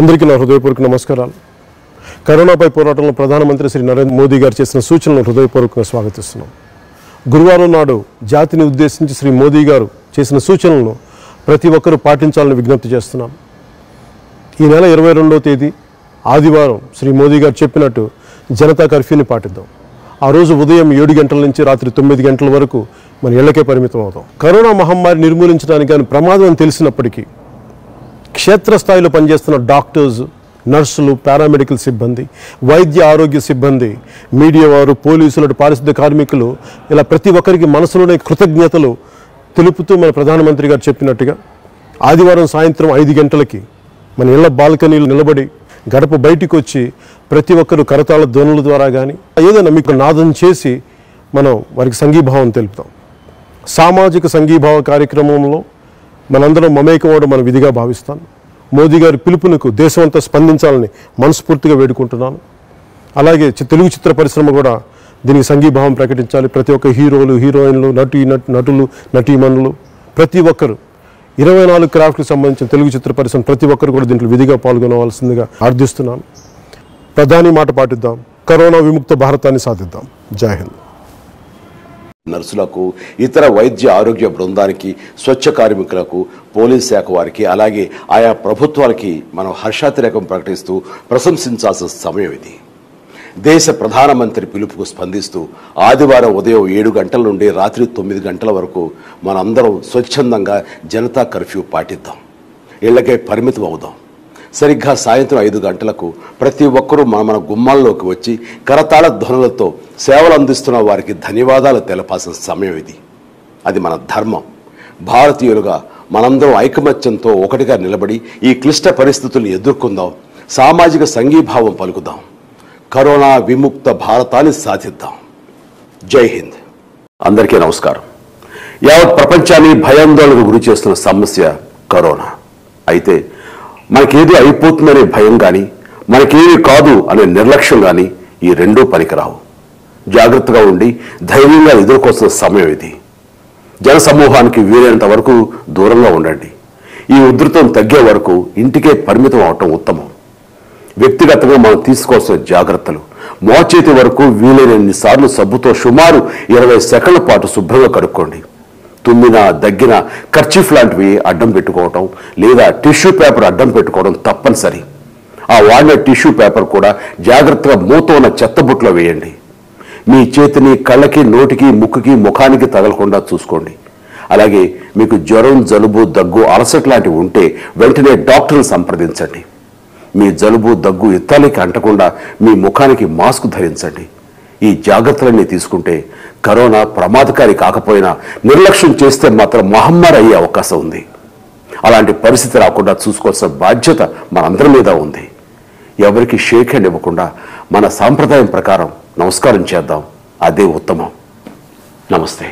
అందరికీ నా హృదయపూర్వక నమస్కారాలు. కరోనాపై పోరాటంలో ప్రధానమంత్రి శ్రీ నరేంద్ర మోదీ గారు చేసిన సూచనలను హృదయపూర్వకంగా స్వాగతిస్తున్నాం. గురువారం నాడు జాతిని ఉద్దేశించి శ్రీ మోదీ గారు చేసిన సూచనలను ప్రతి ఒక్కరూ పాటించాలని విజ్ఞప్తి చేస్తున్నాం. ఈ నెల 22వ తేదీ ఆదివారం శ్రీ మోదీ గారు చెప్పినట్టు జనతా కర్ఫ్యూని పాటిద్దాం. ఆ రోజు ఉదయం 7 గంటల నుంచి రాత్రి 9 గంటల వరకు మన ఇళ్లకే పరిమితం అవుతాం. కరోనా మహమ్మారి నిర్మూలించడానికి కానీ ప్రమాదం అని తెలిసినప్పటికీ క్షేత్రస్థాయిలో పనిచేస్తున్న డాక్టర్స్, నర్సులు, పారామెడికల్ సిబ్బంది, వైద్య ఆరోగ్య సిబ్బంది, మీడియా వారు, పోలీసులు, పారిశుద్ధ్య కార్మికులు ఇలా ప్రతి ఒక్కరికి మనసులోనే కృతజ్ఞతలు తెలుపుతూ మన ప్రధానమంత్రి గారు చెప్పినట్టుగా ఆదివారం సాయంత్రం 5 గంటలకి మన ఇళ్ల బాల్కనీలు నిలబడి గడప బయటికి వచ్చి ప్రతి ఒక్కరు కరతాళ ధ్వనుల ద్వారా కానీ ఏదైనా మీకు నాదం చేసి మనం వారికి సంఘీభావం తెలుపుతాం. సామాజిక సంఘీభావ కార్యక్రమంలో మనందరం మమేకమవడం మనం విధిగా భావిస్తాను. మోదీ గారి పిలుపునకు దేశమంతా స్పందించాలని మనస్ఫూర్తిగా వేడుకుంటున్నాను. అలాగే తెలుగు చిత్ర పరిశ్రమ కూడా దీనికి సంఘీభావం ప్రకటించాలి. ప్రతి ఒక్క హీరోలు, హీరోయిన్లు, నటులు, నటీమణులు ప్రతి ఒక్కరు 24 క్రాఫ్ట్కి సంబంధించిన తెలుగు చిత్ర పరిశ్రమ ప్రతి ఒక్కరు కూడా దీంట్లో విధిగా పాల్గొనవలసిందిగా అర్థిస్తున్నాను. ప్రధాని మాట పాటిద్దాం. కరోనా విముక్త భారతాన్ని సాధిద్దాం. జై హింద్. నర్సులకు, ఇతర వైద్య ఆరోగ్య బృందానికి, స్వచ్ఛ కార్మికులకు, పోలీస్ శాఖ వారికి, అలాగే ఆయా ప్రభుత్వాలకి మనం హర్షాతిరేకం ప్రకటిస్తూ ప్రశంసించాల్సిన సమయం ఇది. దేశ ప్రధానమంత్రి పిలుపుకు స్పందిస్తూ ఆదివారం ఉదయం 7 గంటల నుండి రాత్రి 9 గంటల వరకు మనందరం స్వచ్ఛందంగా జనతా కర్ఫ్యూ పాటిద్దాం. ఇళ్లకే పరిమితం అవుదాం. సరిగ్గా సాయంత్రం 5 గంటలకు ప్రతి ఒక్కరూ మన గుమ్మాల్లోకి వచ్చి కరతాళ ధ్వనులతో సేవలు అందిస్తున్న వారికి ధన్యవాదాలు తెలపాల్సిన సమయం ఇది. అది మన ధర్మం. భారతీయులుగా మనందరం ఐకమత్యంతో ఒకటిగా నిలబడి ఈ క్లిష్ట పరిస్థితులను ఎదుర్కొందాం. సామాజిక సంఘీభావం పలుకుదాం. కరోనా విముక్త భారతాన్ని సాధిద్దాం. జై హింద్. అందరికీ నమస్కారం. యావత్ ప్రపంచాన్ని భయాందోళనకు గురి చేస్తున్న సమస్య కరోనా. అయితే మనకేది అయిపోతుందనే భయం కానీ, మనకేమీ కాదు అనే నిర్లక్ష్యం కానీ ఈ రెండూ పనికిరావు. జాగ్రత్తగా ఉండి ధైర్యంగా ఎదుర్కొస్తున్న సమయం ఇది. జన సమూహానికి వీలైనంత వరకు దూరంగా ఉండండి. ఈ ఉధృతం తగ్గే వరకు ఇంటికే పరిమితం అవటం ఉత్తమం. వ్యక్తిగతంగా మనం తీసుకోవాల్సిన జాగ్రత్తలు మోచేతి వరకు వీలైనన్నిసార్లు సబ్బుతో సుమారు 20 సెకండ్ల పాటు శుభ్రంగా కడుక్కోండి. తుమ్మినా, దగ్గినా కర్చీఫ్ లాంటివి అడ్డం పెట్టుకోవటం లేదా టిష్యూ పేపర్ అడ్డం పెట్టుకోవడం తప్పనిసరి. ఆ వాడిన టిష్యూ పేపర్ కూడా జాగ్రత్తగా మూత ఉన్న చెత్తబుట్లో వేయండి. మీ చేతిని కళ్ళకి, నోటికి, ముక్కుకి, ముఖానికి తగలకుండా చూసుకోండి. అలాగే మీకు జ్వరం, జలుబు, దగ్గు, అలసట లాంటివి ఉంటే వెంటనే డాక్టర్ని సంప్రదించండి. మీ జలుబు, దగ్గు ఇతరులకి అంటకుండా మీ ముఖానికి మాస్క్ ధరించండి. ఈ జాగ్రత్తలన్నీ తీసుకుంటే కరోనా ప్రమాదకారి కాకపోయినా నిర్లక్ష్యం చేస్తే మాత్రం మహమ్మారి అయ్యే అవకాశం ఉంది. అలాంటి పరిస్థితి రాకుండా చూసుకోవాల్సిన బాధ్యత మనందరి మీద ఉంది. ఎవరికి షేక్ హ్యాండ్ ఇవ్వకుండా మన సాంప్రదాయం ప్రకారం నమస్కారం చేద్దాం. అదే ఉత్తమం. నమస్తే.